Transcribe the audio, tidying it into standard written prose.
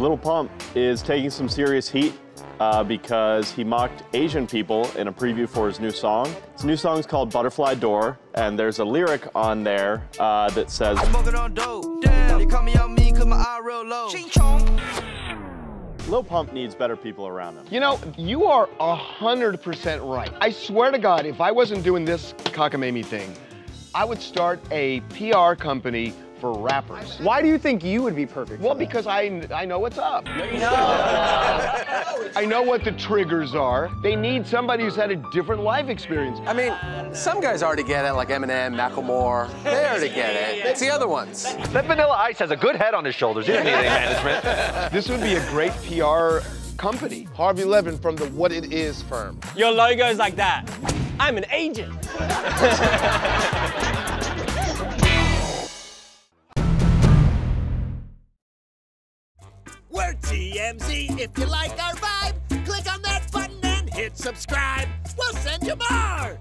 Lil Pump is taking some serious heat because he mocked Asian people in a preview for his new song. His new song is called Butterfly Door, and there's a lyric on there that says, Lil Pump needs better people around him. You know, you are 100% right. I swear to God, if I wasn't doing this cockamamie thing, I would start a PR company for rappers. Why do you think you would be perfect? Well, because I know what's up. No. I know what the triggers are. They need somebody who's had a different life experience. I mean, some guys already get it, like Eminem, Macklemore. They already get it. It's the other ones. That Vanilla Ice has a good head on his shoulders. You don't need any management. This would be a great PR company. Harvey Levin from the What It Is firm. Your logo is like that. I'm an agent. We're TMZ. If you like our vibe, click on that button and hit subscribe. We'll send you more.